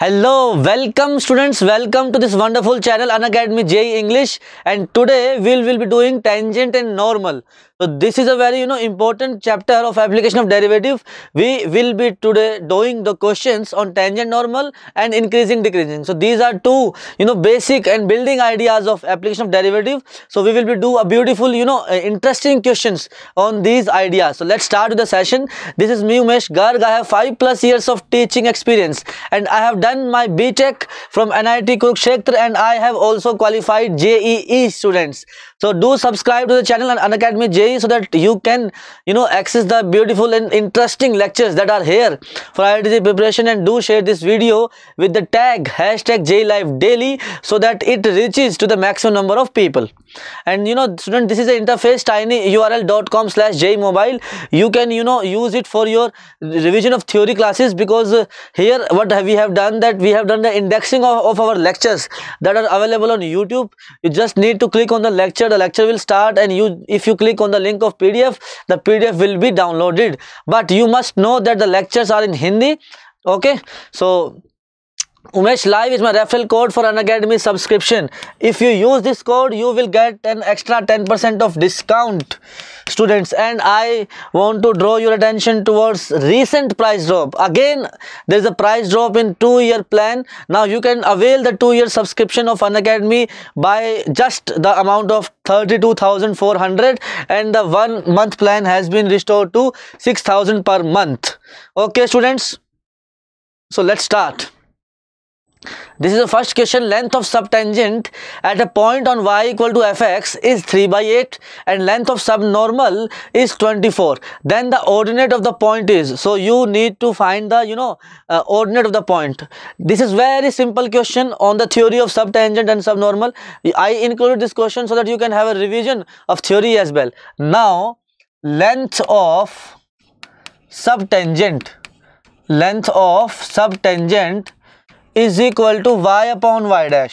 Hello, welcome students, welcome to this wonderful channel Unacademy JEE English, and today we will be doing tangent and normal. So this is a very important chapter of application of derivative. We will be today doing the questions on tangent normal and increasing decreasing. So these are two basic and building ideas of application of derivative. So we will be do a beautiful interesting questions on these ideas. So let's start with the session. This is me, Umesh Garg. I have 5+ years of teaching experience and I have done my BTech from NIT Kurukshetra, and I have also qualified JEE students. So do subscribe to the channel and Unacademy JEE so that you can access the beautiful and interesting lectures that are here for IIT JEE preparation, and do share this video with the tag #JEELiveDaily so that it reaches to the maximum number of people. And student, this is the interface tinyurl.com/JEE mobile. You can use it for your revision of theory classes, because here what we have done, that we have done the indexing of our lectures that are available on YouTube. You just need to click on the lecture, the lecture will start, and if you click on the link of PDF, the PDF will be downloaded. But you must know that the lectures are in Hindi. Okay, so Umesh Live is my referral code for Unacademy subscription. If you use this code, you will get an extra 10% of discount, students. And I want to draw your attention towards recent price drop. Again, there is a price drop in 2-year plan. Now you can avail the 2-year subscription of Unacademy by just the amount of 32,400, and the 1-month plan has been restored to 6,000 per month. Okay, students. So let's start. This is the first question. Length of subtangent at a point on y = fx is 3/8, and length of subnormal is 24. Then the ordinate of the point is, so you need to find the ordinate of the point. This is very simple question on the theory of subtangent and subnormal. I included this question so that you can have a revision of theory as well. Now, length of subtangent is equal to y/y'.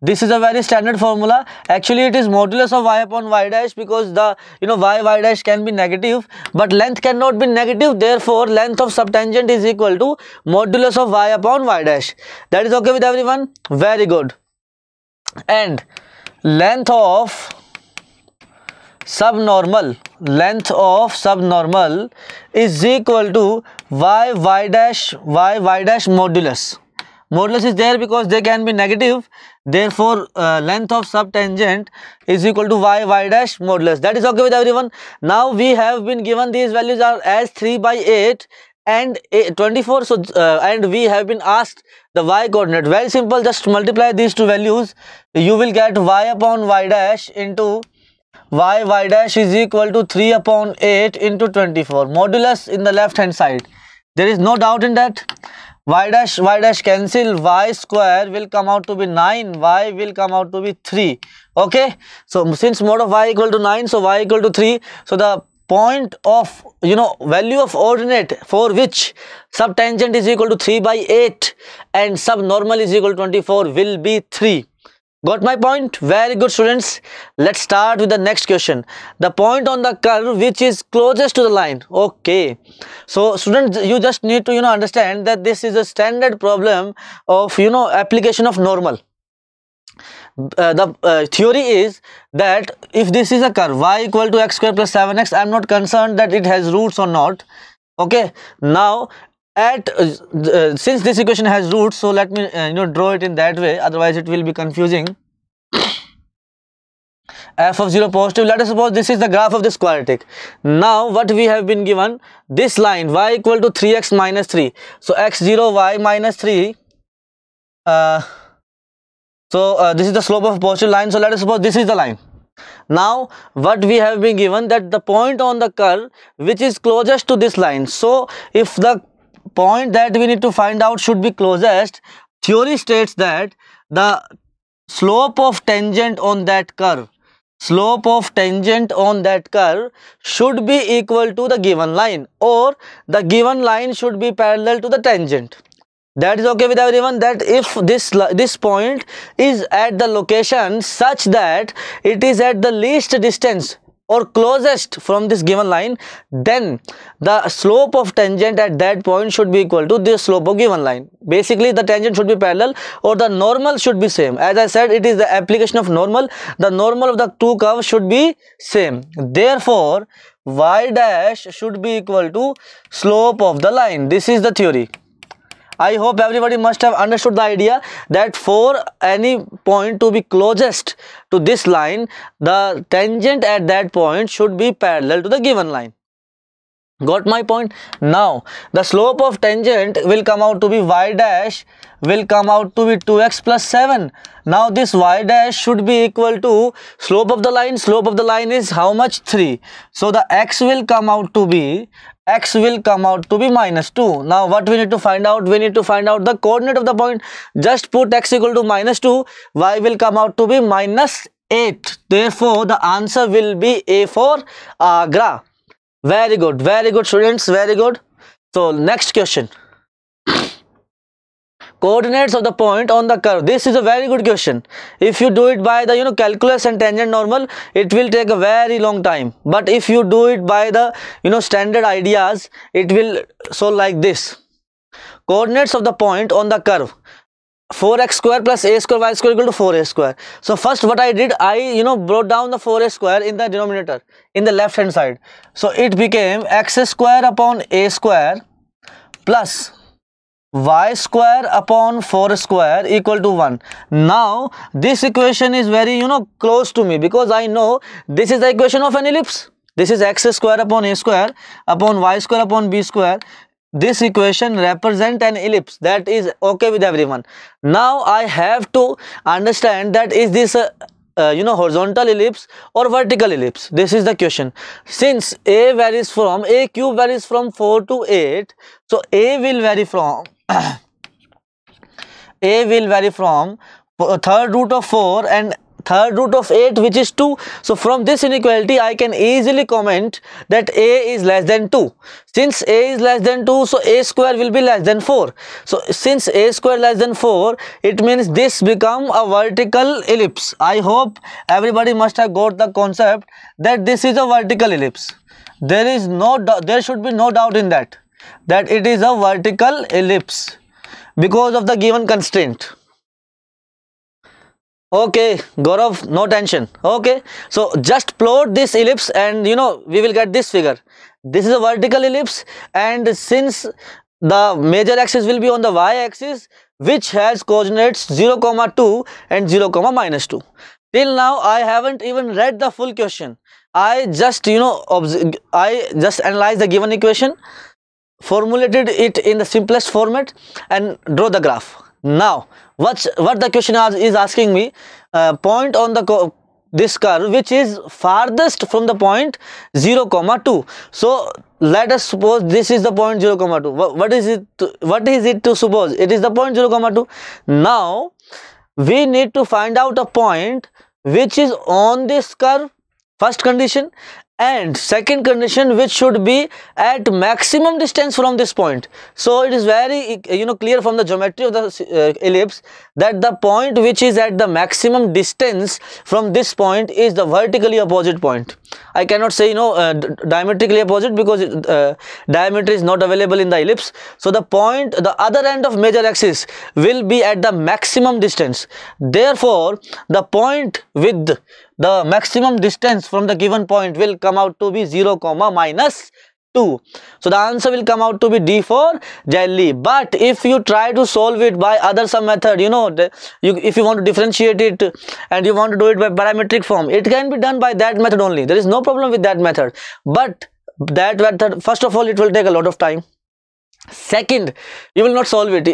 This is a very standard formula. Actually, it is modulus of y/y', because the y/y' can be negative, but length cannot be negative. Therefore, length of subtangent is equal to modulus of y/y'. That is okay with everyone? Very good. And length of subnormal is equal to y/y' modulus. Modulus is there because they can be negative. Therefore, length of subtangent is equal to y/y' modulus. That is okay with everyone. Now we have been given these values are as 3/8 and 24. So and we have been asked the y coordinate. Very simple. Just multiply these two values. You will get y/y' into y/y' is equal to 3/8 into 24. Modulus in the left hand side. There is no doubt in that. Y dash cancel, y square will come out to be 9, y will come out to be 3. Okay, so since mod of y equal to 9, so y equal to 3. So the point of value of ordinate for which subtangent is equal to 3/8 and subnormal is equal to 24 will be 3. Got my point? Very good, students. Let's start with the next question. The point on the curve which is closest to the line. Okay. So, students, you just need to, understand that this is a standard problem of, application of normal. The theory is that if this is a curve, y = x² + 7x, I am not concerned that it has roots or not. Okay. Now, since this equation has roots, so let me draw it in that way, otherwise it will be confusing. f(0) positive. Let us suppose this is the graph of this quadratic. Now what we have been given, this line y = 3x - 3, so x0 y - 3. This is the slope of a positive line, so let us suppose this is the line. Now what we have been given, that the point on the curve which is closest to this line. So if the point that we need to find out should be closest, theory states that the slope of tangent on that curve should be equal to the given line, or the given line should be parallel to the tangent. That is okay with everyone, that if this point is at the location such that it is at the least distance or closest from this given line, then the slope of tangent at that point should be equal to the slope of given line. Basically, the tangent should be parallel or the normal should be same. As I said, it is the application of normal. The normal of the two curves should be same. Therefore, y dash should be equal to slope of the line. This is the theory. I hope everybody must have understood the idea that for any point to be closest to this line, the tangent at that point should be parallel to the given line. Got my point? Now, the slope of tangent will come out to be y dash will come out to be 2x plus 7. Now, this y dash should be equal to slope of the line. Slope of the line is how much? 3. So, the x will come out to be minus 2. Now, what we need to find out? We need to find out the coordinate of the point. Just put x equal to minus 2. Y will come out to be minus 8. Therefore, the answer will be A for Agra. Very good. Very good, students. Very good. So, next question. Coordinates of the point on the curve. This is a very good question. If you do it by the calculus and tangent normal, it will take a very long time. But if you do it by the standard ideas, it will so like this. Coordinates of the point on the curve. 4x square plus a square y square equal to 4a square. So first what I did, I brought down the 4a square in the denominator in the left hand side. So it became x square upon a square plus y square upon 4 square equal to 1. Now this equation is very close to me, because I know this is the equation of an ellipse. This is x square upon a square upon y square upon b square. This equation represents an ellipse. That is okay with everyone. Now I have to understand that is this horizontal ellipse or vertical ellipse. This is the question. Since a cube varies from 4 to 8, so a will vary from third root of 4 and third root of 8, which is 2. So from this inequality, I can easily comment that a is less than 2. Since a is less than 2, so a square will be less than 4. So since a square less than 4, it means this become a vertical ellipse. I hope everybody must have got the concept that this is a vertical ellipse. There should be no doubt in that it is a vertical ellipse because of the given constraint. Okay, Gaurav, no tension. Okay, so just plot this ellipse and we will get this figure. This is a vertical ellipse, and since the major axis will be on the y-axis, which has coordinates 0,2 and 0,-2. Till now, I haven't even read the full question. I just, I just analyzed the given equation, formulated it in the simplest format and draw the graph. Now, what the question is asking me, point on this curve which is farthest from the point 0,2. So let us suppose this is the point 0,2. What is it to suppose? It is the point 0,2. Now we need to find out a point which is on this curve, first condition, and second condition which should be at maximum distance from this point. So it is very clear from the geometry of the ellipse that the point which is at the maximum distance from this point is the vertically opposite point. I cannot say diametrically opposite, because diameter is not available in the ellipse. So the point, the other end of major axis will be at the maximum distance. Therefore, the point with the maximum distance from the given point will come out to be 0,-2. So the answer will come out to be D for Delhi. But if you try to solve it by some method, if you want to differentiate it and you want to do it by parametric form, it can be done by that method only. There is no problem with that method. But that method, first of all, it will take a lot of time. Second, you will not solve it.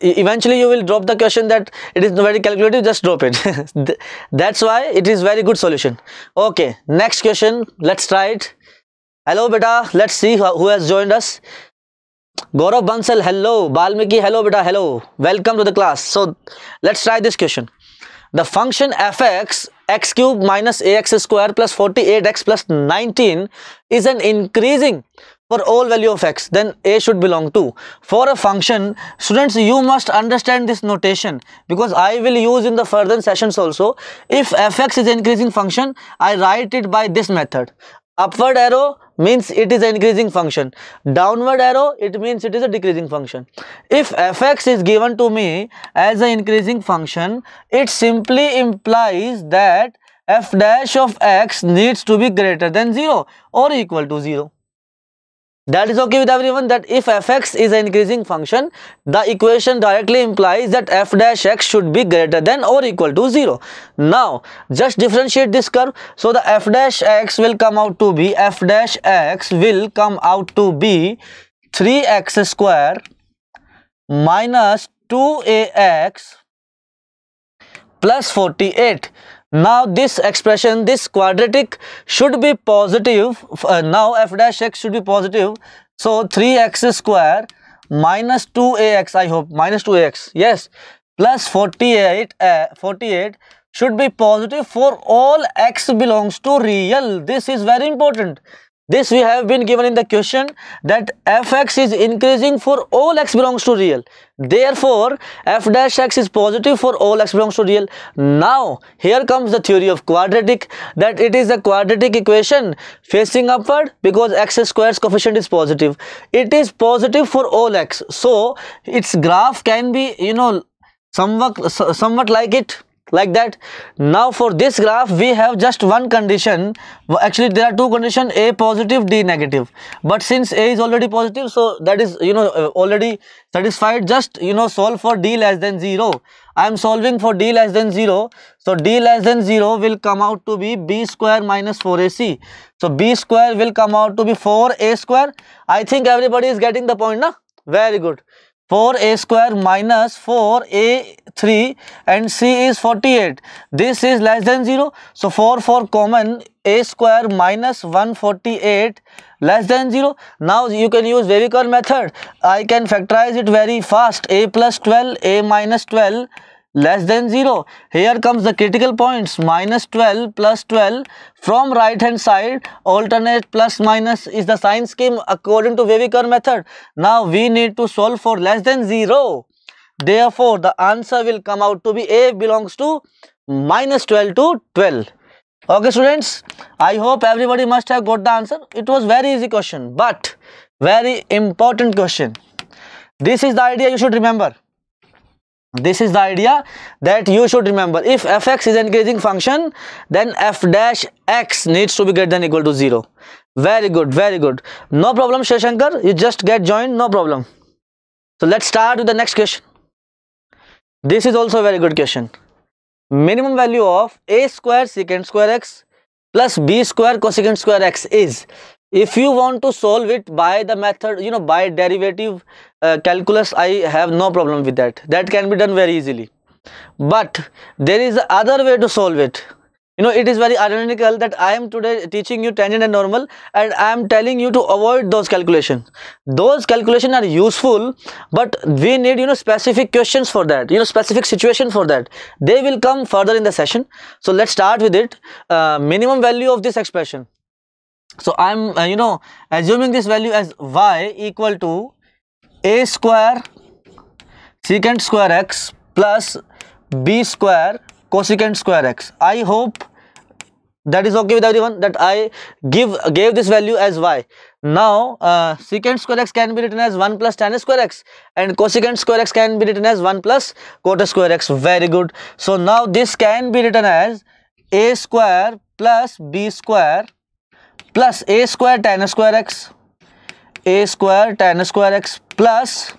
Eventually you will drop the question that it is very calculative, just drop it. That's why it is very good solution. Okay, next question, let's try it. Hello beta, let's see who has joined us. Gaurav Bansal, hello. Balmiki, hello beta, hello. Welcome to the class. So let's try this question. The function fx x cube minus ax square plus 48x plus 19 is an increasing for all value of x, then a should belong to. For a function, students, you must understand this notation, because I will use in the further sessions also. If fx is an increasing function, I write it by this method. Upward arrow means it is an increasing function. Downward arrow, it means it is a decreasing function. If fx is given to me as an increasing function, it simply implies that f dash of x needs to be greater than 0 or equal to 0. That is okay with everyone, that if fx is an increasing function, the equation directly implies that f dash x should be greater than or equal to 0. Now, just differentiate this curve. So, the f dash x will come out to be 3x square minus 2ax plus 48. Now this expression, this quadratic should be positive. Now f dash x should be positive. So 3x square minus 2ax, I hope, minus 2ax, yes, plus 48 should be positive for all x belongs to real. This is very important. This we have been given in the question, that fx is increasing for all x belongs to real. Therefore, f dash x is positive for all x belongs to real. Now, here comes the theory of quadratic, that it is a quadratic equation facing upward because x square's coefficient is positive. It is positive for all x. So, its graph can be, you know, somewhat like it. Like that. Now for this graph we have just one condition. Actually there are two conditions, a positive, d negative, but since a is already positive, so that is, you know, already satisfied. Just, you know, solve for d less than 0. I am solving for d less than 0. So d less than 0 will come out to be b square minus 4ac. So b square will come out to be 4a square. I think everybody is getting the point, na? Very good. 4a square minus 4a3, and c is 48. This is less than 0. So 4 common, a square minus 148 less than 0. Now you can use Weber method. I can factorize it very fast. a plus 12, a minus 12 less than 0. Here comes the critical points, minus 12 plus 12. From right hand side, alternate plus minus is the sign scheme according to Weber method. Now we need to solve for less than 0. Therefore, the answer will come out to be a belongs to minus 12 to 12. Okay students, I hope everybody must have got the answer. It was very easy question, but very important question. This is the idea you should remember. This is the idea that you should remember. If fx is an increasing function, then f dash x needs to be greater than or equal to 0. Very good, very good. No problem, Sheshankar. You just get joined, no problem. So let's start with the next question. This is also a very good question. Minimum value of a square secant square x plus b square cosecant square x is. If you want to solve it by the method, you know, by derivative calculus, I have no problem with that. That can be done very easily. But there is another way to solve it. You know, it is very ironical that I am today teaching you tangent and normal, and I am telling you to avoid those calculations. Those calculations are useful, but we need, you know, specific questions for that, you know, specific situation for that. They will come further in the session. So let's start with it. Minimum value of this expression. So I am, you know, assuming this value as y equal to a square secant square x plus b square cosecant square x. I hope that is okay with everyone, that I gave this value as y. Now secant square x can be written as 1 plus tan square x, and cosecant square x can be written as 1 plus cot square x. Very good. So now this can be written as a square plus b square plus a square tan square x, a square tan square x plus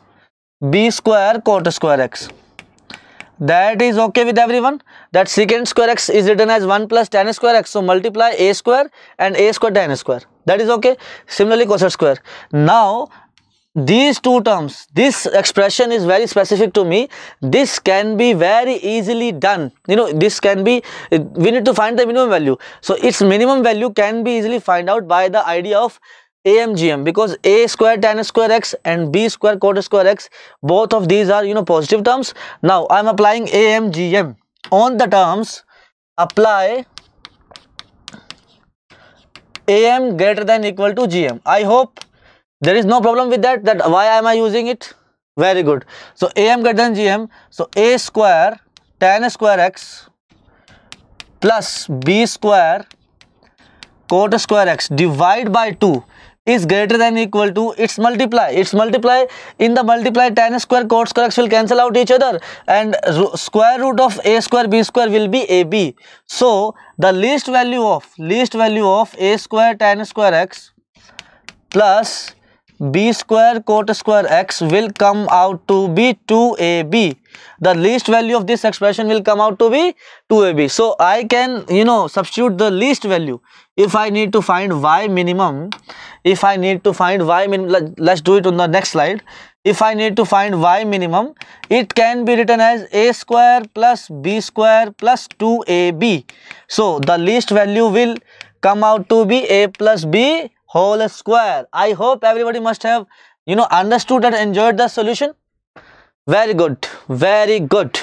b square cot square x. That is okay with everyone, that secant square x is written as 1 plus tan square x. So multiply a square and a square tan square. That is okay. Similarly cosec square. Now these two terms, this expression is very specific to me. This can be very easily done. You know, this can be, we need to find the minimum value. So its minimum value can be easily found out by the idea of AM-GM, because a square tan square x and b square cot square x, both of these are, you know, positive terms. Now I am applying AM-GM on the terms. Apply AM greater than or equal to GM. I hope There is no problem with that, that why am I using it? Very good. So AM greater than GM. So A square tan square x plus B square cot square x divided by 2 is greater than equal to its multiply. Its multiply, in the multiply tan square cot square x will cancel out each other and square root of a square b square will be ab. So the least value of a square tan square x plus b square cot square x will come out to be 2ab. The least value of this expression will come out to be 2ab. So I can, you know, substitute the least value. If I need to find y minimum, let's do it on the next slide. If I need to find y minimum, it can be written as a square plus b square plus 2ab. So the least value will come out to be a plus b whole square. I hope everybody must have, you know, understood and enjoyed the solution. Very good, very good.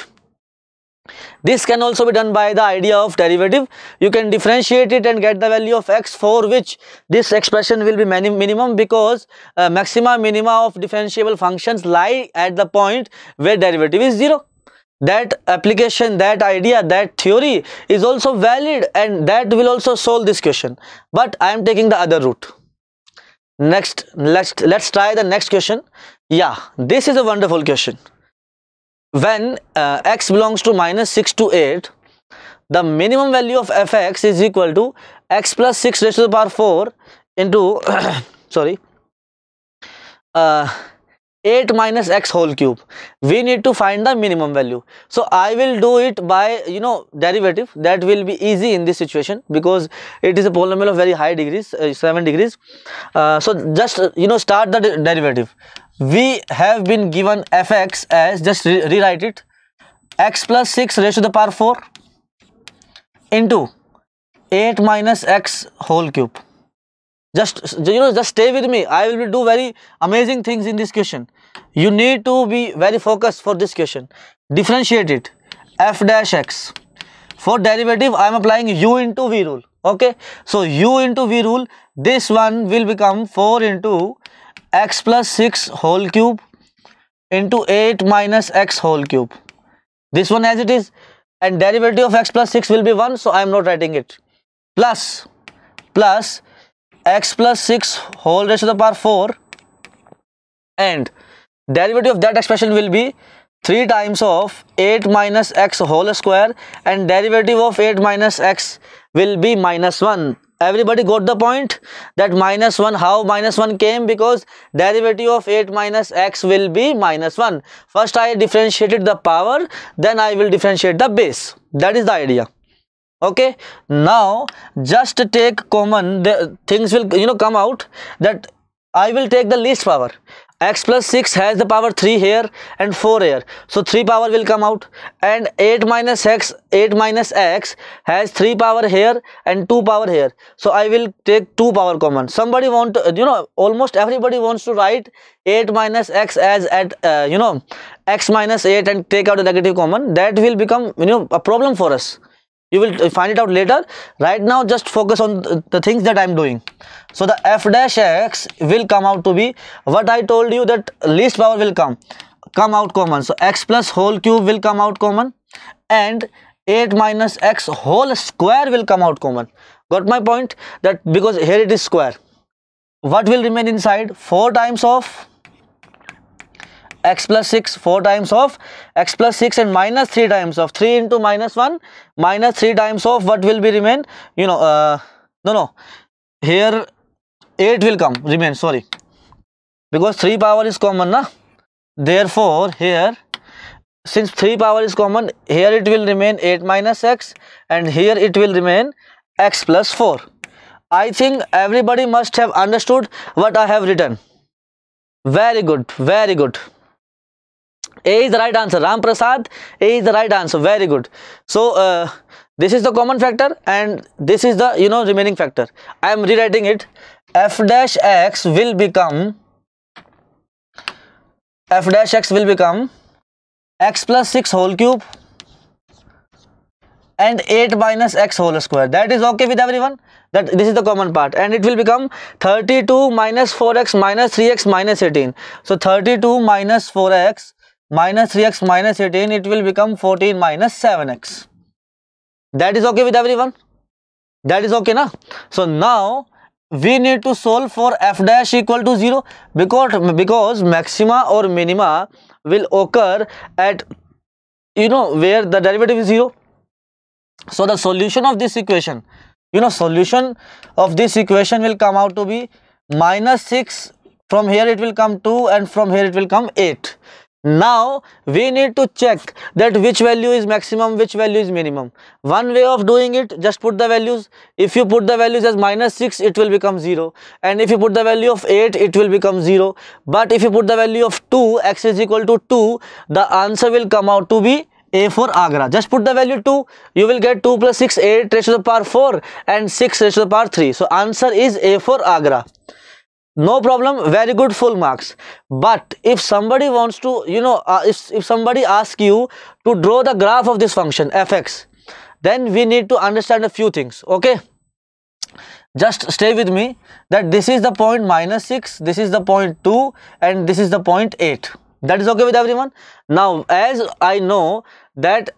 This can also be done by the idea of derivative. You can differentiate it and get the value of x, for which this expression will be minimum, because maxima minima of differentiable functions lie at the point where derivative is 0. That application, that idea, that theory is also valid, and that will also solve this question. But I am taking the other route. Next, let's try the next question. Yeah, this is a wonderful question. When x belongs to minus 6 to 8, the minimum value of fx is equal to x plus 6 raised to the power 4 into, sorry, 8 minus x whole cube. We need to find the minimum value. So I will do it by, you know, derivative. That will be easy in this situation because it is a polynomial of very high degrees, 7 degrees. So just, you know, start the derivative. We have been given fx as, just rewrite it, x plus 6 raised to the power 4 into 8 minus x whole cube. Just, you know, just stay with me. I will do very amazing things in this question. You need to be very focused for this question. Differentiate it, f dash x. For derivative, I am applying u into v rule. Okay, so u into v rule, this one will become 4 into x plus 6 whole cube into 8 minus x whole cube. This one as it is, and derivative of x plus 6 will be 1, so I am not writing it. Plus x plus 6 whole raised to the power 4, and derivative of that expression will be 3 times of 8 minus x whole square, and derivative of 8 minus x will be minus 1. Everybody got the point that minus 1, how minus 1 came? Because derivative of 8 minus x will be minus 1. First I differentiated the power, then I will differentiate the base. That is the idea. Okay, now just take common, the things will, you know, come out, that I will take the least power. X plus 6 has the power 3 here and 4 here, so 3 power will come out, and 8 minus x has 3 power here and 2 power here, so I will take 2 power common. Somebody want to, you know, almost everybody wants to write 8 minus x as at you know, x minus 8 and take out the negative common. That will become, you know, a problem for us. You will find it out later. Right now just focus on the things that I am doing. So the f dash x will come out to be what I told you, that least power will come out common. So x plus whole cube will come out common, and 8 minus x whole square will come out common. Got my point? That because here it is square. What will remain inside? 4 times of x plus 6, 4 times of x plus 6, and minus 3 times of 3 into minus 1, minus 3 times of, what will be remain, you know, here 8 will come remain, sorry, because 3 power is common, na? Therefore here, since 3 power is common, here it will remain 8 minus x, and here it will remain x plus 4. I think everybody must have understood what I have written. Very good, very good. A is the right answer. Ram Prasad, A is the right answer. Very good. So this is the common factor, and this is the, you know, remaining factor. I am rewriting it. F dash x will become x plus 6 whole cube and 8 minus x whole square. That is okay with everyone, that this is the common part, and it will become 32 minus 4x minus 3x minus 18. So 32 minus 4x minus 3x minus 18, it will become 14 minus 7x. That is okay with everyone, that is okay na. So now we need to solve for f dash equal to 0, because maxima or minima will occur at, you know, where the derivative is 0. So the solution of this equation, you know, solution of this equation will come out to be minus 6, from here it will come 2, and from here it will come 8. Now we need to check that which value is maximum, which value is minimum. One way of doing it, just put the values. If you put the values as minus 6, it will become 0, and if you put the value of 8, it will become 0. But if you put the value of 2, x is equal to 2, the answer will come out to be A for Agra. Just put the value 2, you will get 2 plus 6, 8 raised to the power 4 and 6 raised to the power 3. So answer is A for Agra. No problem, very good, full marks. But if somebody wants to, you know, if somebody asks you to draw the graph of this function fx, then we need to understand a few things, okay? Just stay with me, that this is the point minus 6, this is the point 2, and this is the point 8. That is okay with everyone. Now as I know that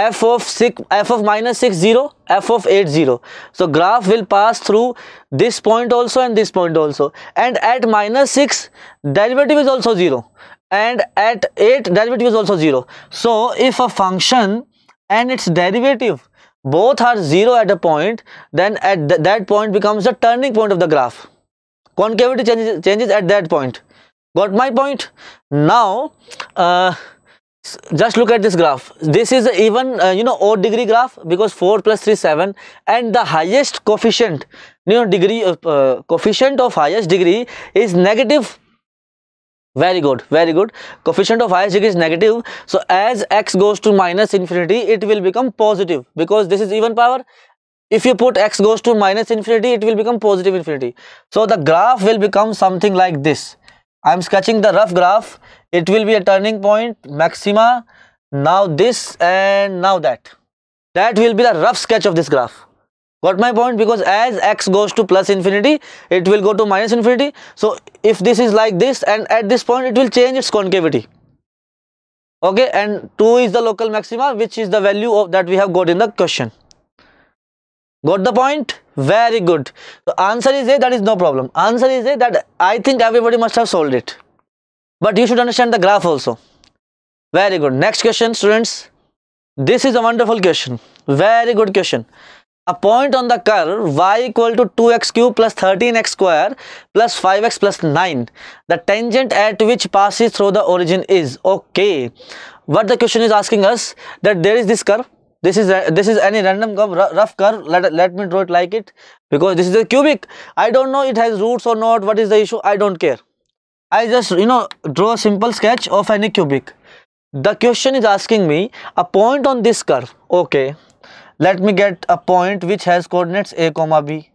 f of minus 6 0, f of 8 0, so graph will pass through this point also and this point also, and at minus 6 derivative is also 0, and at 8 derivative is also 0. So if a function and its derivative both are 0 at a point, then at that point becomes the turning point of the graph. Concavity changes at that point. Got my point? Now just look at this graph. This is even you know, odd degree graph, because 4 plus 3 7, and the highest coefficient, you know, degree of coefficient of highest degree is negative. Very good, very good. Coefficient of highest degree is negative. So as x goes to minus infinity, it will become positive, because this is even power. If you put x goes to minus infinity, it will become positive infinity. So the graph will become something like this. I am sketching the rough graph. It will be a turning point, maxima, now this and now that. That will be the rough sketch of this graph. Got my point? Because as x goes to plus infinity, it will go to minus infinity. So if this is like this, and at this point it will change its concavity. Okay, and 2 is the local maxima, which is the value of that we have got in the question. Got the point? Very good. So answer is A, that is no problem. Answer is A, that I think everybody must have solved it. But you should understand the graph also. Very good. Next question, students. This is a wonderful question. Very good question. A point on the curve y equal to 2x cube plus 13x square plus 5x plus 9. The tangent at which passes through the origin is. Okay. What the question is asking us, that there is this curve. This is any random curve, rough curve. Let me draw it like it, because this is a cubic. I don't know it has roots or not. What is the issue? I don't care. I just, you know, draw a simple sketch of any cubic. The question is asking me a point on this curve. Okay, let me get a point which has coordinates a comma b.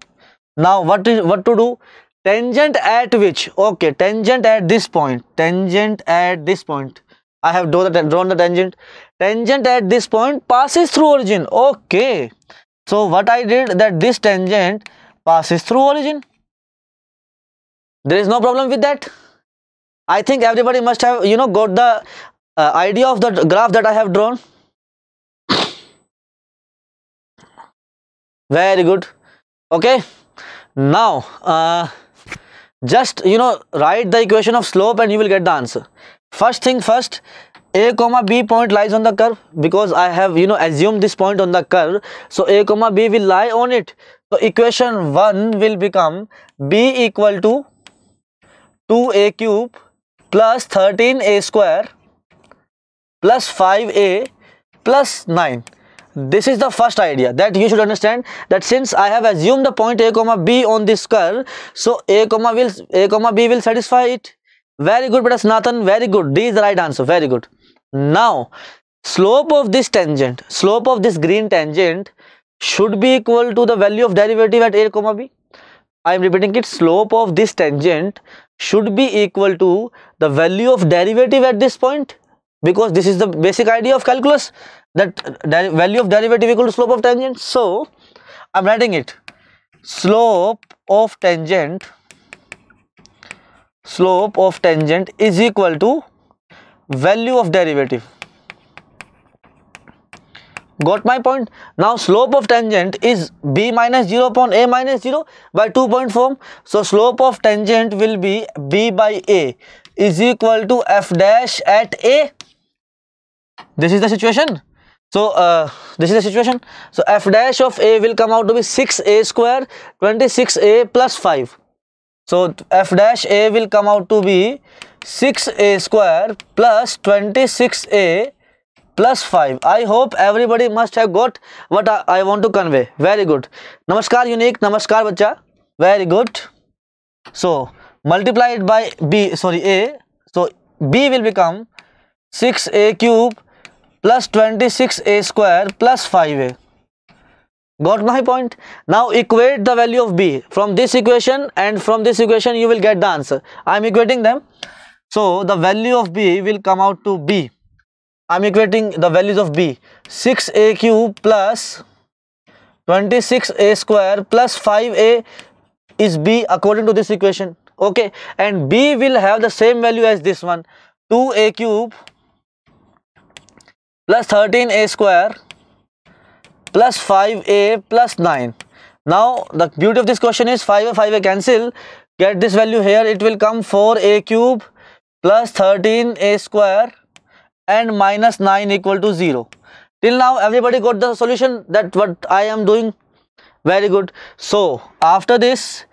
Now what to do? Tangent at which? Okay, tangent at this point. Tangent at this point. I have drawn the tangent. Tangent at this point passes through origin. Okay. So what I did, that this tangent passes through origin. There is no problem with that. I think everybody must have, you know, got the idea of the graph that I have drawn. Very good. Okay. Now, just, you know, write the equation of slope and you will get the answer. First thing first, a comma b point lies on the curve, because I have, you know, assumed this point on the curve. So a comma b will lie on it. So equation 1 will become b equal to 2a cube plus 13a square plus 5a plus 9. This is the first idea that you should understand, that since I have assumed the point a comma b on this curve, so a comma b will satisfy it. Very good, Brother Sanatan, very good. D is the right answer, very good. Now, slope of this tangent, slope of this green tangent should be equal to the value of derivative at a comma b. I am repeating it, slope of this tangent should be equal to the value of derivative at this point, because this is the basic idea of calculus, that value of derivative equal to slope of tangent. So I am writing it slope of tangent is equal to value of derivative. Got my point? Now slope of tangent is b minus 0 upon a minus 0 by 2 point form. So slope of tangent will be b by a is equal to f dash at a. This is the situation. So so f dash of a will come out to be 6a square 26a plus 5. So f dash a will come out to be 6a square plus 26a plus 5. I hope everybody must have got what I want to convey. Very good. Namaskar Unique. Namaskar Bacha. Very good. So multiplied by b, sorry, a. So b will become 6a cube plus 26a square plus 5a. Got my point? Now equate the value of b from this equation, and from this equation you will get the answer. I am equating them. So the value of b will come out to b. I am equating the values of b. 6a cube plus 26a square plus 5a is b according to this equation. Okay. And b will have the same value as this one. 2a cube plus 13a square plus 5a plus 9. Now the beauty of this question is 5a cancel. Get this value here. It will come 4a cube plus 13a square and minus 9 equal to 0. Till now everybody got the solution that what I am doing. Very good. So after this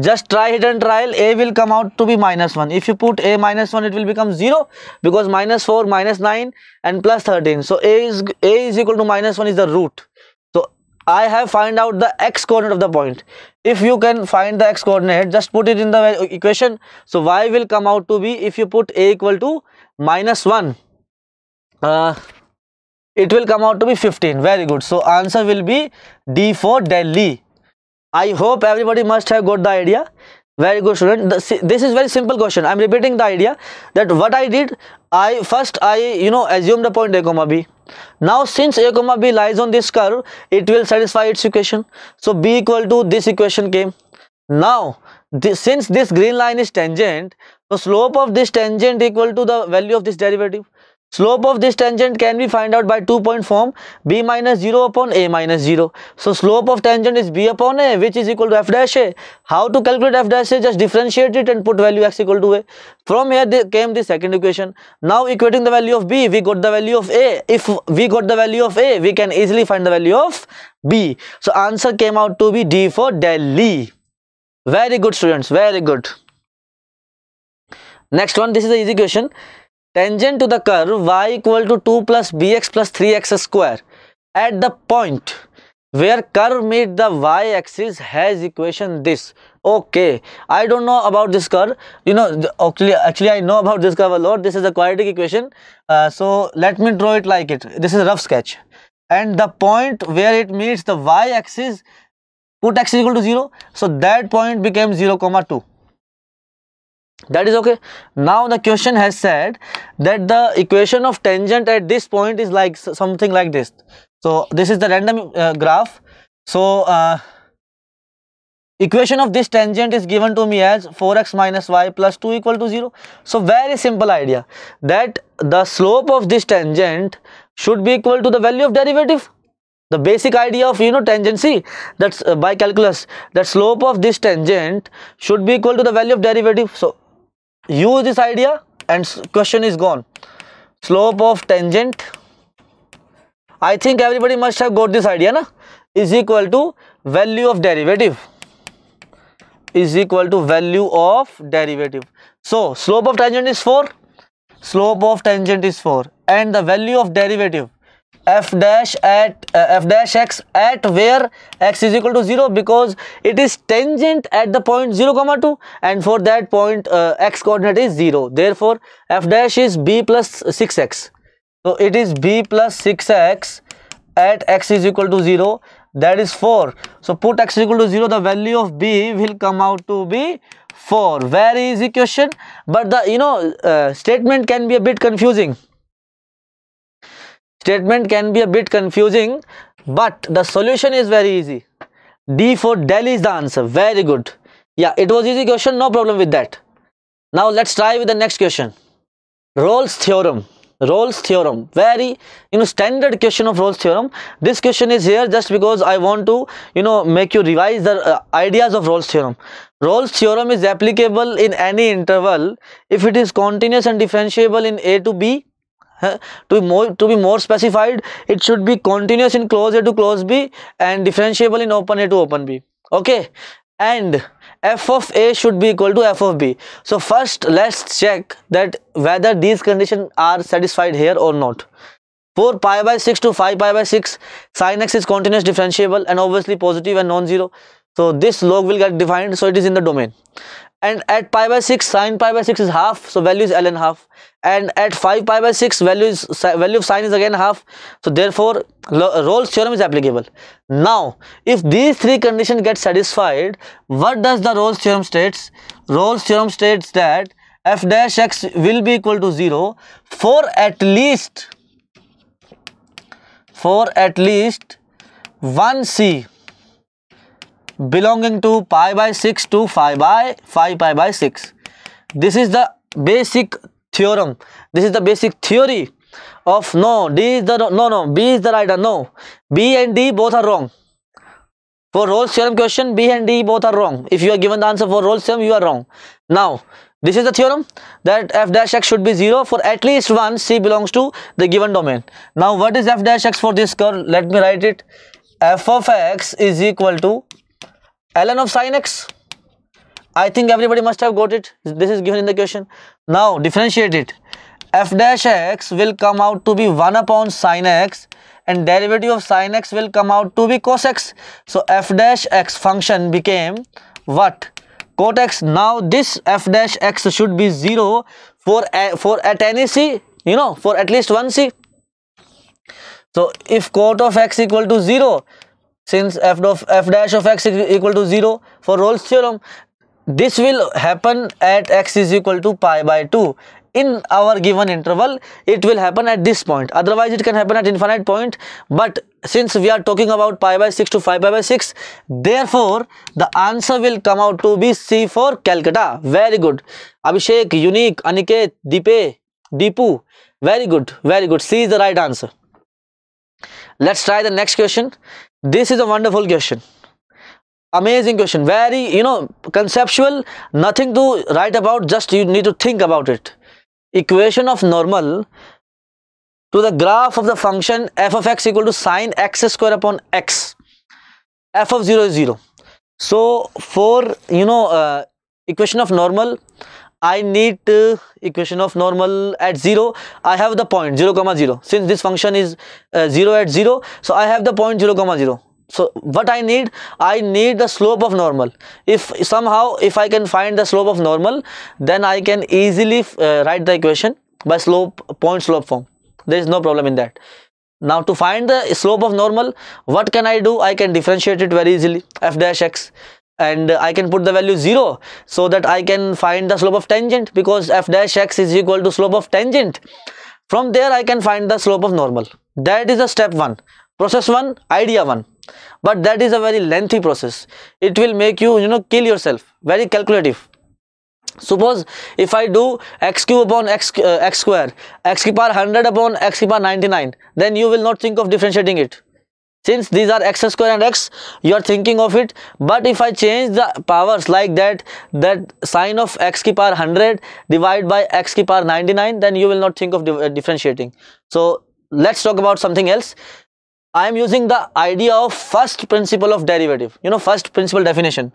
just try hit and trial. A will come out to be minus 1. If you put a minus 1 it will become 0, because minus 4 minus 9 and plus 13. So a is equal to minus 1 is the root. So I have find out the x coordinate of the point. If you can find the x coordinate just put it in the equation. So y will come out to be, if you put a equal to minus 1, it will come out to be 15. Very good. So answer will be D for Delhi. I hope everybody must have got the idea. Very good student. This is very simple question. I am repeating the idea that what I did, I assumed the point a comma b. Now since a comma b lies on this curve, it will satisfy its equation. So b equal to this equation came. Now since this green line is tangent, so slope of this tangent equal to the value of this derivative. Slope of this tangent can be find out by 2 point form, b minus 0 upon a minus 0. So slope of tangent is b upon a, which is equal to f dash a. How to calculate f dash a? Just differentiate it and put value x equal to a. From here came the second equation. Now equating the value of b, we got the value of a. If we got the value of a, we can easily find the value of b. So answer came out to be D for Delhi. Very good students, very good. Next one, this is the easy question. Tangent to the curve y equal to 2 plus bx plus 3x square at the point where curve meet the y axis has equation this. Okay, I don't know about this curve. Actually I know about this curve a lot. This is a quadratic equation. So let me draw it like it. This is a rough sketch. And the point where it meets the y axis, put x is equal to 0. So that point became 0,2. That is okay. Now the question has said that the equation of tangent at this point is like something like this. So this is the random graph. So equation of this tangent is given to me as 4x minus y plus 2 equal to 0. So very simple idea that the slope of this tangent should be equal to the value of derivative. The basic idea of tangency, that's by calculus, that slope of this tangent should be equal to the value of derivative. So use this idea and question is gone. Slope of tangent, I think everybody must have got this idea, na? Is equal to value of derivative. Is equal to value of derivative. So slope of tangent is 4. Slope of tangent is 4. And the value of derivative, f dash x at where x is equal to 0, because it is tangent at the point 0,2, and for that point x coordinate is 0. Therefore f dash is b plus 6x. So it is b plus 6x at x is equal to 0, that is 4. So put x is equal to 0, the value of b will come out to be 4. Very easy question, but the statement can be a bit confusing. statement can be a bit confusing, but the solution is very easy. D for Delhi is the answer. Very good. Yeah, it was easy question, no problem with that. Now let's try with the next question. Rolle's theorem. Rolle's theorem, very standard question of Rolle's theorem. This question is here just because I want to make you revise the ideas of Rolle's theorem. Rolle's theorem is applicable in any interval if it is continuous and differentiable in A to B. To be more specified, it should be continuous in close A to close B and differentiable in open A to open B. Okay, and f of A should be equal to f of B. So first let's check that whether these conditions are satisfied here or not. 4 pi by 6 to 5 pi by 6, sin x is continuous, differentiable and obviously positive and non-zero. So this log will get defined, so it is in the domain. And at pi by 6, sin pi by 6 is half, so value is ln half. And at 5 pi by 6, value of sin is again half. So therefore, Rolle's theorem is applicable. Now, if these three conditions get satisfied, what does the Rolle's theorem states? Rolle's theorem states that f dash x will be equal to 0 for at least one c belonging to pi by 6 to 5 pi by 6. This is the basic theorem. This is the basic theory of B and D both are wrong. For Rolle's theorem question, B and D both are wrong. If you are given the answer for Rolle's theorem, you are wrong. Now, this is the theorem that f dash x should be 0 for at least one c belongs to the given domain. Now, what is f dash x for this curve? Let me write it. F of x is equal to ln of sin x. I think everybody must have got it. This is given in the question. Now differentiate it. F dash x will come out to be 1 upon sin x and derivative of sin x will come out to be cos x. So f dash x function became what? Cot x. Now this f dash x should be 0 for at any c, for at least one c. So if cot of x equal to 0, since f dash of x is equal to 0 for Rolle's theorem, this will happen at x is equal to pi by 2. In our given interval, it will happen at this point. Otherwise, it can happen at infinite point. But since we are talking about pi by 6 to 5 pi by 6, therefore, the answer will come out to be C for Calcutta. Very good. Abhishek, Unique, Aniket, Deepe, Deepu. Very good. Very good. C is the right answer. Let's try the next question. This is a wonderful question, amazing question, very conceptual, nothing to write about, just you need to think about it. Equation of normal to the graph of the function f of x equal to sin x square upon x. F of 0 is 0. So for equation of normal, I need equation of normal at 0. I have the point 0, 0. Since this function is 0 at 0, so I have the point 0, 0. So what I need the slope of normal. If somehow, if I can find the slope of normal, then I can easily write the equation by point slope form. There is no problem in that. Now to find the slope of normal, what can I do? I can differentiate it very easily, f dash x. And I can put the value 0 so that I can find the slope of tangent, because f dash x is equal to slope of tangent. From there I can find the slope of normal. That is the step 1, process 1, idea 1. But that is a very lengthy process. It will make you, kill yourself. Very calculative. Suppose if I do x cube upon x square, x to the power 100 upon x to the power 99, then you will not think of differentiating it. Since these are x square and x, you are thinking of it. But if I change the powers like that sine of x to the power 100 divided by x to the power 99, then you will not think of differentiating. So let's talk about something else. I am using the idea of first principle of derivative, first principle definition.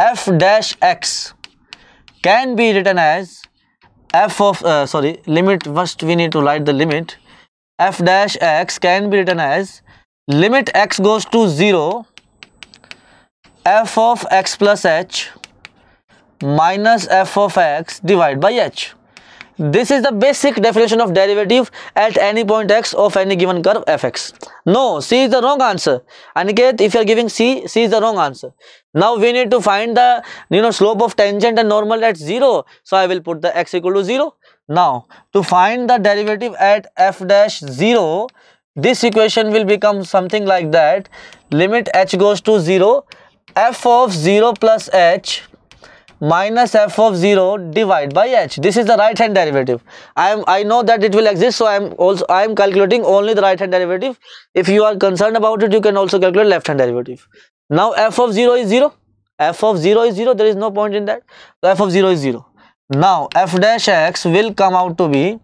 F dash x can be written as f dash x can be written as limit x goes to 0, f of x plus h minus f of x divided by h. This is the basic definition of derivative at any point x of any given curve fx. No, C is the wrong answer. Aniket, if you are giving C, C is the wrong answer. Now we need to find the slope of tangent and normal at 0. So I will put the x equal to 0. Now to find the derivative at f dash 0, this equation will become something like that. Limit h goes to 0, f of 0 plus h minus f of 0 divided by h. This is the right hand derivative. I know that it will exist, so I am calculating only the right hand derivative. If you are concerned about it, you can also calculate left hand derivative. Now f of 0 is 0. F of 0 is 0. There is no point in that. So f of 0 is 0. Now f dash x will come out to be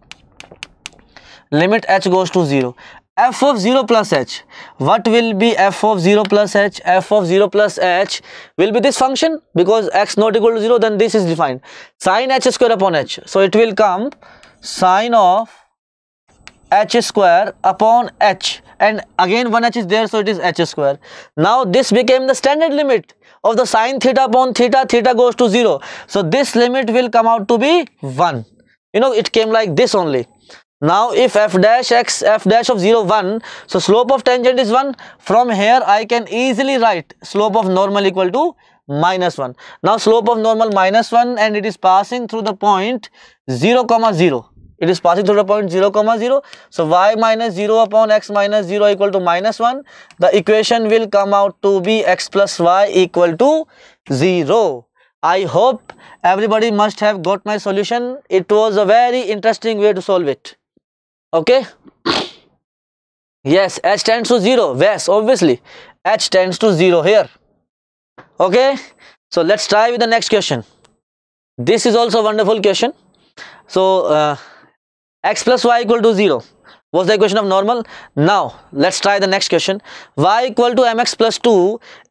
limit h goes to 0. F of 0 plus h. What will be f of 0 plus h? F of 0 plus h will be this function, because x not equal to 0, then this is defined. Sin h square upon h. So it will come sin of h square upon h. And again 1h is there, so it is h square. Now this became the standard limit of the sin theta upon theta. Theta goes to 0. So this limit will come out to be 1. You know, it came like this only. Now if f dash of 0, 1, so slope of tangent is 1. From here I can easily write slope of normal equal to minus 1. Now slope of normal minus 1, and it is passing through the point 0, 0. It is passing through the point 0, 0. So y minus 0 upon x minus 0 equal to minus 1. The equation will come out to be x plus y equal to 0. I hope everybody must have got my solution. It was a very interesting way to solve it. Okay, yes, h tends to 0, yes, obviously h tends to 0 here. Okay, so let's try with the next question. This is also a wonderful question. So x plus y equal to 0 was the equation of normal. Now let's try the next question. Y equal to mx plus 2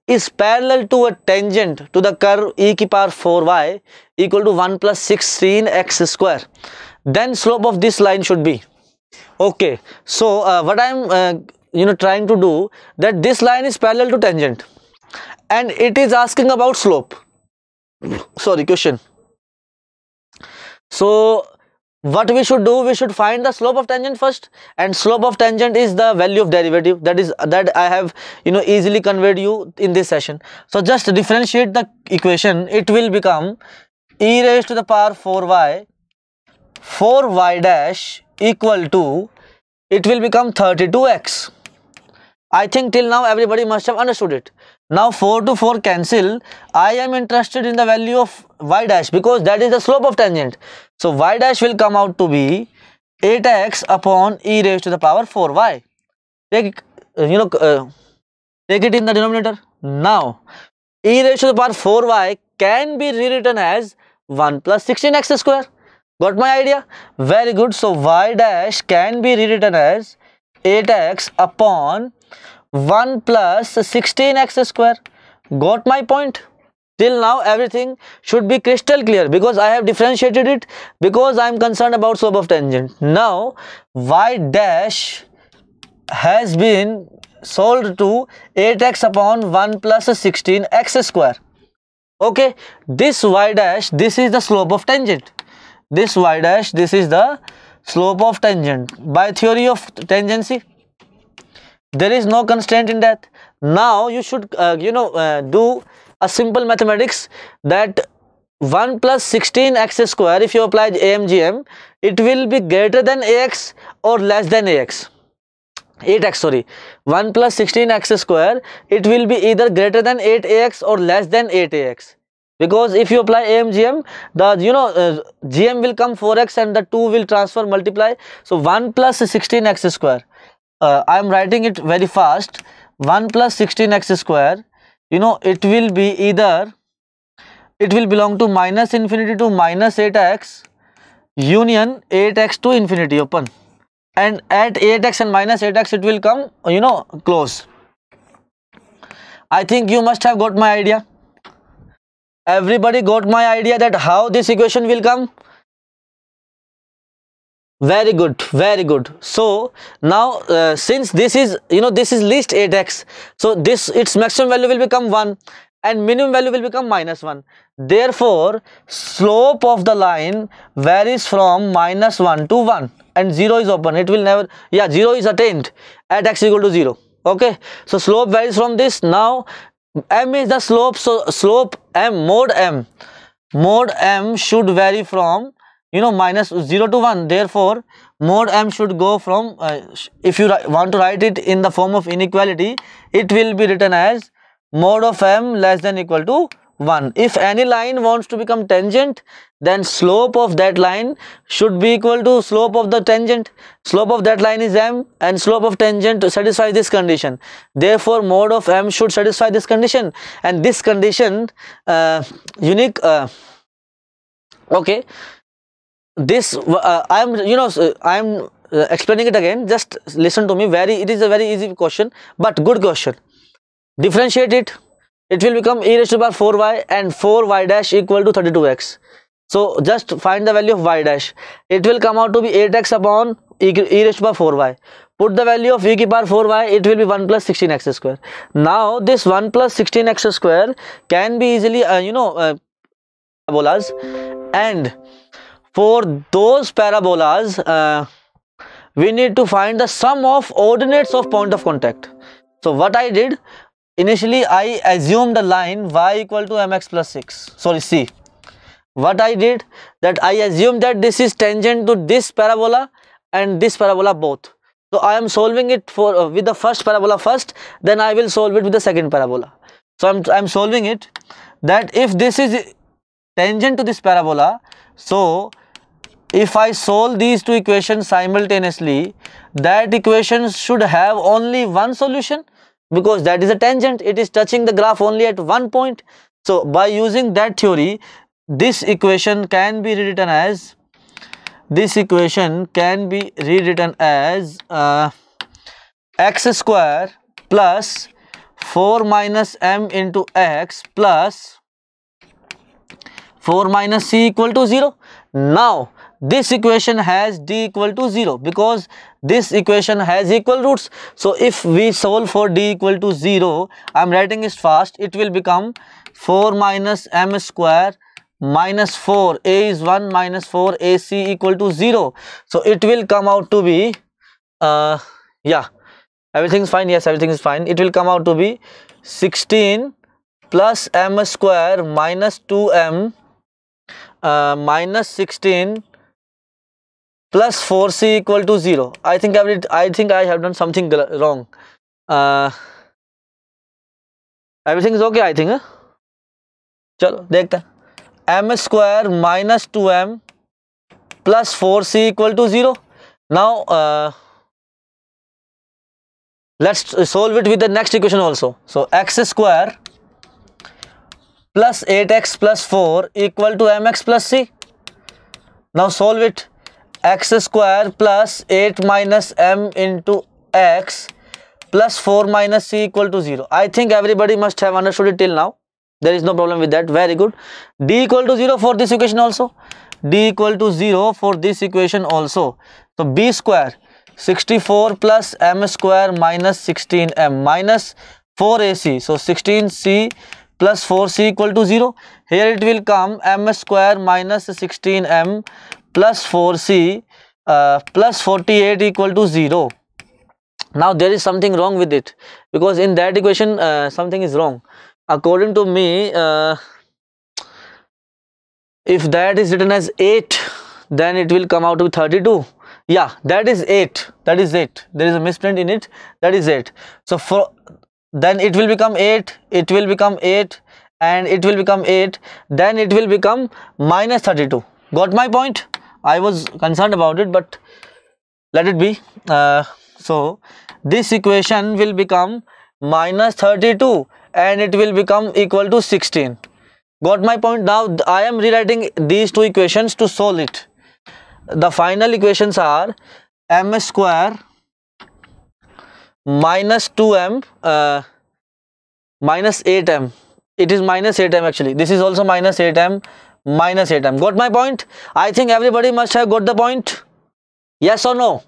is parallel to a tangent to the curve e ki power 4y equal to 1 plus 16x square. Then slope of this line should be. Okay, so what I am trying to do, that this line is parallel to tangent and it is asking about slope. Sorry, question. So what we should do, we should find the slope of tangent first, and slope of tangent is the value of derivative. That I have easily conveyed you in this session. So just differentiate the equation. It will become e raised to the power 4y, 4y dash equal to, it will become 32x. I think till now everybody must have understood it. Now 4 to 4 cancel. I am interested in the value of y dash, because that is the slope of tangent. So y dash will come out to be 8x upon e raised to the power 4y. Take it in the denominator. Now e raised to the power 4y can be rewritten as 1 plus 16x square. Got my idea? Very good. So y dash can be rewritten as 8x upon 1 plus 16x square. Got my point? Till now everything should be crystal clear, because I have differentiated it, because I am concerned about slope of tangent. Now y dash has been solved to 8x upon 1 plus 16x square. Okay, this y dash, this is the slope of tangent. This y dash, this is the slope of tangent. By theory of tangency, there is no constraint in that. Now you should do a simple mathematics, that 1 plus 16x square, if you apply AM-GM, it will be greater than ax or less than ax. 8x, sorry. 1 plus 16x square, it will be either greater than 8ax or less than 8ax. Because if you apply AM-GM, the GM will come 4x and the 2 will transfer, multiply. So 1 plus 16x square. I am writing it very fast. 1 plus 16x square, it will be either, it will belong to minus infinity to minus 8x union 8x to infinity open. And at 8x and minus 8x, it will come, close. I think you must have got my idea. Everybody got my idea that how this equation will come? Very good, very good. So now since this is this is least 8x, so this, its maximum value will become 1 and minimum value will become minus 1. Therefore, slope of the line varies from -1 to 1, and 0 is open. It will never, 0 is attained at x equal to 0. Okay, so slope varies from this. Now, m is the slope, so slope m, mod m should vary from, -0 to 1. Therefore, mod m should go from, if you want to write it in the form of inequality, it will be written as mod of m less than equal to 1. If any line wants to become tangent, then slope of that line should be equal to slope of the tangent. Slope of that line is m, and slope of tangent satisfies this condition. Therefore, mod of m should satisfy this condition, and this condition I'm explaining it again. Just listen to me. It is a very easy question, but good question. Differentiate it. It will become e raised to the power 4y, and 4y dash equal to 32x. So, just find the value of y dash. It will come out to be 8x upon e raised to the power 4y. Put the value of e to the power 4y, it will be 1 plus 16x square. Now, this 1 plus 16x square can be easily, parabolas. And for those parabolas, we need to find the sum of ordinates of point of contact. So, what I did, initially, I assumed a line y equal to mx plus 6, sorry, c. What I did, that I assumed that this is tangent to this parabola and this parabola both. So, I am solving it for with the first parabola first, then I will solve it with the second parabola. So, I am solving it that if this is tangent to this parabola, so if I solve these two equations simultaneously, that equation should have only one solution, because that is a tangent, it is touching the graph only at one point. So, by using that theory, this equation can be rewritten as x square plus 4 minus m into x plus 4 minus c equal to 0. Now, this equation has d equal to 0, because this equation has equal roots. So, if we solve for d equal to 0, I am writing it fast, it will become 4 minus m square minus 4, a is 1 minus 4 ac equal to 0. So, it will come out to be, everything is fine. It will come out to be 16 plus m square minus 2m minus 16 plus 4c equal to 0. I think I have done something wrong. Everything is okay, I think. Huh? Chalo, dekhta. M square minus 2m plus 4c equal to 0. Now, let's solve it with the next equation also. So, x square plus 8x plus 4 equal to mx plus c. Now, solve it. X square plus 8 minus m into x plus 4 minus c equal to 0. I think everybody must have understood it till now. There is no problem with that. Very good. D equal to 0 for this equation also. So, b square 64 plus m square minus 16m minus 4ac. So, 16c plus 4c equal to 0. Here it will come m square minus 16m plus 4c plus 48 equal to 0. Now, there is something wrong with it, because in that equation something is wrong. According to me, if that is written as 8, then it will come out to 32. Yeah, that is 8. There is a misprint in it. That is 8. So, then it will become 8. Then it will become minus 32. Got my point? I was concerned about it, but let it be. So, this equation will become minus 32 and it will become equal to 16. Got my point? Now, I am rewriting these two equations to solve it. The final equations are m square minus 2m minus 8m. It is minus 8m actually. This is also minus 8m. Minus 8m. Got my point? I think everybody must have got the point. Yes or no?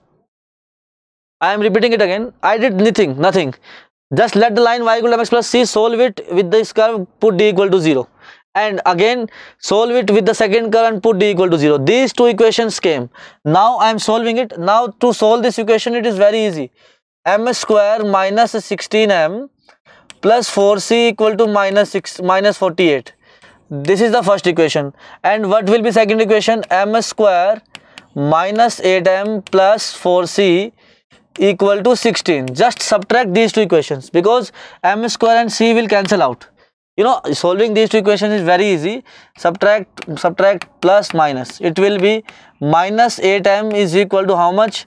I am repeating it again. I did nothing. Just let the line y equal to mx plus c, solve it with this curve, put d equal to 0. and again solve it with the second current, put D equal to 0. These two equations came. Now I am solving it. Now to solve this equation, it is very easy. M square minus 16m plus 4c equal to minus 48. This is the first equation. And what will be second equation? M square minus 8m plus 4c equal to 16. Just subtract these two equations because m square and c will cancel out. You know, solving these two equations is very easy. Subtract plus minus. It will be minus 8m is equal to how much?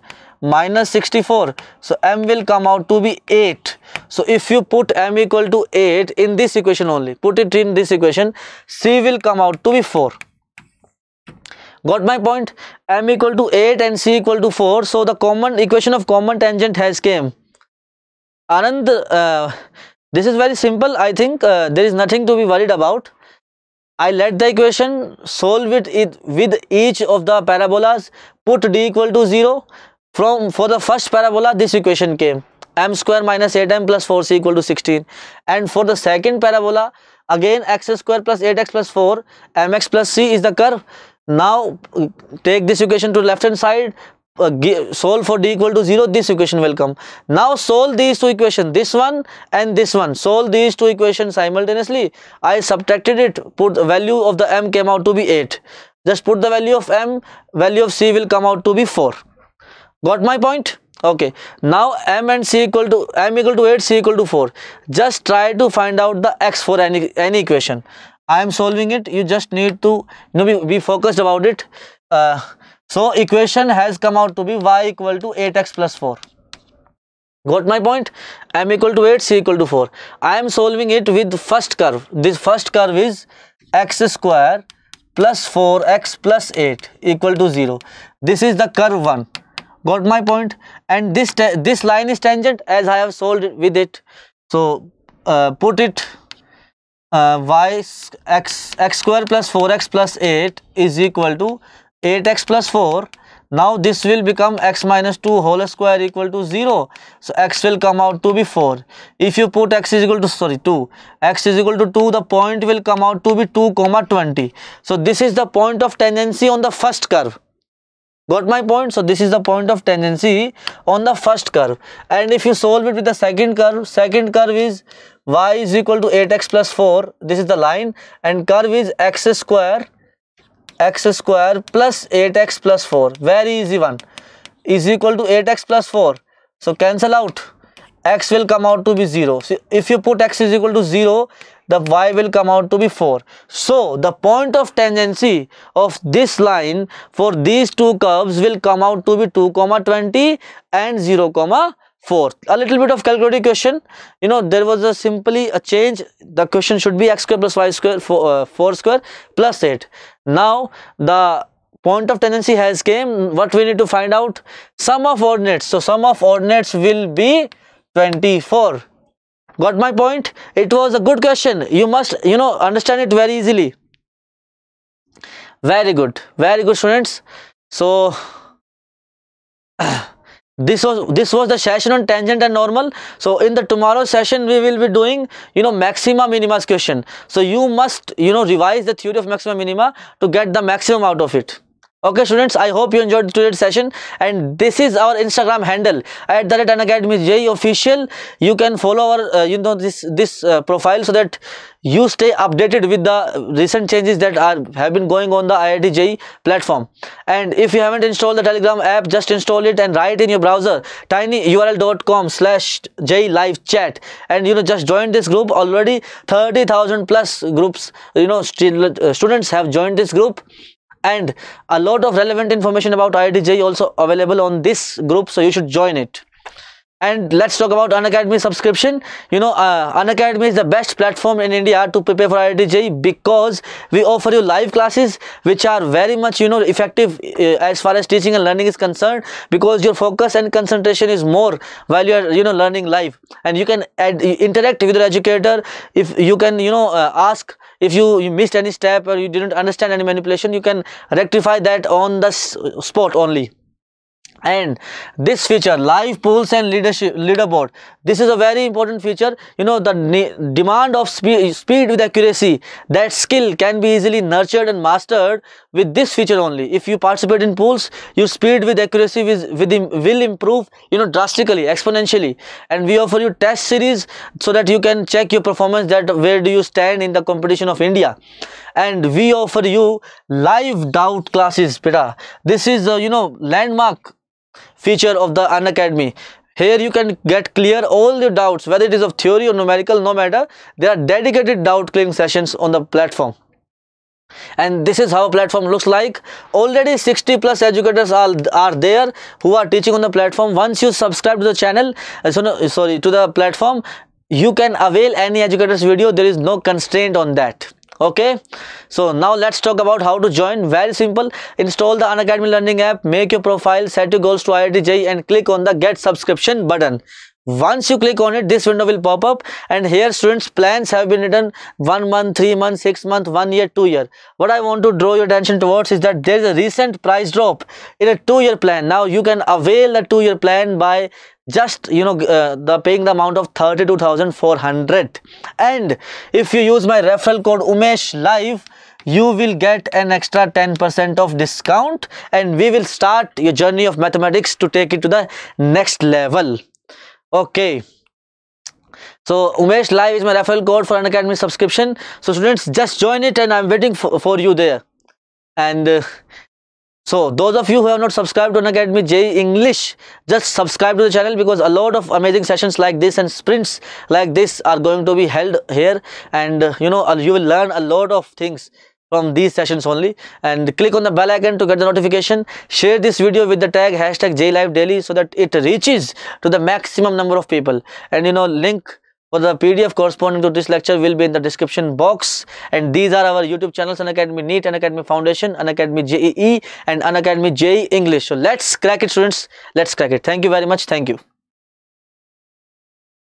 Minus 64. So m will come out to be 8. So if you put m equal to 8 in this equation only, put it in this equation, c will come out to be 4. Got my point? M equal to 8 and c equal to 4. So the common equation of common tangent has came. Anand, this is very simple. I think there is nothing to be worried about. I let the equation, solve it with each of the parabolas, put d equal to 0. For the first parabola, this equation came. M square minus 8m plus 4c equal to 16. And for the second parabola, again x square plus 8x plus 4, mx plus c is the curve. Now take this equation to the left hand side, solve for d equal to 0, this equation will come. Now solve these two equations, this one and this one. Solve these two equations simultaneously. I subtracted it, put the value of the m came out to be 8. Just put the value of m, value of c will come out to be 4. Got my point? Okay. Now m equal to 8, c equal to 4. Just try to find out the x for any equation. I am solving it. You just need to be focused about it. So equation has come out to be y equal to 8x plus 4. Got my point? M equal to 8, c equal to 4. I am solving it with first curve. This first curve is x square plus 4x plus 8 equal to 0. This is the curve 1. Got my point? And this line is tangent as I have solved it with it. So put it. X square plus 4x plus 8 is equal to 8x plus 4. Now this will become x minus 2 whole square equal to 0. So x will come out to be 4. If you put x is equal to 2, x is equal to 2, the point will come out to be 2, 20. So this is the point of tangency on the first curve. Got my point? So this is the point of tangency on the first curve. And if you solve it with the second curve is y is equal to 8x plus 4, this is the line, and curve is x square plus 8x plus 4, very easy one, is equal to 8x plus 4, so cancel out, x will come out to be 0. So if you put x is equal to 0, the y will come out to be 4. So the point of tangency of this line for these two curves will come out to be 2, 20 and 0, 4. A little bit of calculated question, you know, there was a simply a change. The question should be x square plus y square 4 square plus 8. Now the point of tangency has came. What we need to find out? Sum of ordinates. So sum of ordinates will be 24. Got my point? It was a good question. You must understand it very easily. Very good, very good, students. So this was the session on tangent and normal. So in the tomorrow session we will be doing maxima minima's question. So you must revise the theory of maxima minima to get the maximum out of it. Okay students, I hope you enjoyed today's session, and this is our Instagram handle @Unacademy JEE official. You can follow our this profile so that you stay updated with the recent changes that have been going on the IIT JEE platform. And if you haven't installed the Telegram app, just install it and write in your browser tinyurl.com/JEE live chat, and just join this group. Already 30,000 plus groups students have joined this group, and a lot of relevant information about IIT JEE also available on this group, so you should join it. And let's talk about Unacademy subscription. Unacademy is the best platform in India to prepare for IIT JEE because we offer you live classes which are very much, effective as far as teaching and learning is concerned, because your focus and concentration is more while you are, learning live. And you can interact with your educator. If you can, ask if you missed any step or you didn't understand any manipulation, you can rectify that on the spot only. And this feature, live polls and leaderboard, this is a very important feature. You know, the demand of speed with accuracy, that skill can be easily nurtured and mastered with this feature only. If you participate in polls, your speed with accuracy will improve, you know, drastically, exponentially. And we offer you test series so that you can check your performance, that where do you stand in the competition of India. And we offer you live doubt classes, beta. This is you know, landmark feature of the Unacademy. Here you can get clear all the doubts, whether it is of theory or numerical, no matter. There are dedicated doubt clearing sessions on the platform. And this is how a platform looks like. Already 60+ educators are there who are teaching on the platform. Once you subscribe to the channel, to the platform, you can avail any educator's video. There is no constraint on that. Okay, so now let's talk about how to join. Very simple. Install the Unacademy Learning app, make your profile, set your goals to IIT JEE and click on the Get Subscription button. Once you click on it, this window will pop up, and here students' plans have been written 1 month, 3 month, 6 month, 1 year, 2 year. What I want to draw your attention towards is that there is a recent price drop in a 2 year plan. Now you can avail the 2 year plan by just, you know, paying the amount of 32,400. And if you use my referral code Umesh Live, you will get an extra 10% of discount, and we will start your journey of mathematics to take it to the next level. Okay, so Umesh Live is my referral code for Unacademy subscription. So students, just join it, and I'm waiting for you there. And so those of you who have not subscribed to Unacademy JEE English, just subscribe to the channel, because a lot of amazing sessions like this and sprints like this are going to be held here. And you know, you will learn a lot of things from these sessions only. And click on the bell icon to get the notification. Share this video with the tag #JLiveDaily so that it reaches to the maximum number of people. And you know, link for the PDF corresponding to this lecture will be in the description box. And these are our YouTube channels: Unacademy NEET, Unacademy Foundation, Unacademy JEE and Unacademy JEE English. So let's crack it, students. Let's crack it. Thank you very much. Thank you.